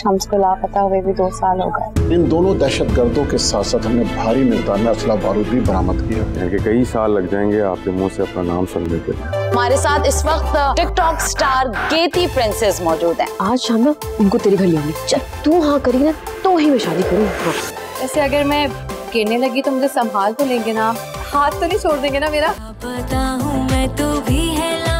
शम्स को लापता हुए भी 2 साल हो गए। इन दोनों दहशतगर्दों के साथ साथ हमने भारी मात्रा में असला बारूद भी बरामद किया है। कई साल लग जाएंगे आपके मुंह से अपना नाम सुनने के। हमारे साथ इस वक्त टिकटॉक स्टार गेती प्रिंसेस मौजूद हैं। आज शाम में उनको तेरे घर ले आऊंगी। जब तू हाँ करी ना तो ही मैं शादी करूँगा। ऐसे अगर मैं गिरने लगी तो मुझे संभाल तो लेंगे ना, हाथ तो नहीं छोड़ देंगे ना मेरा।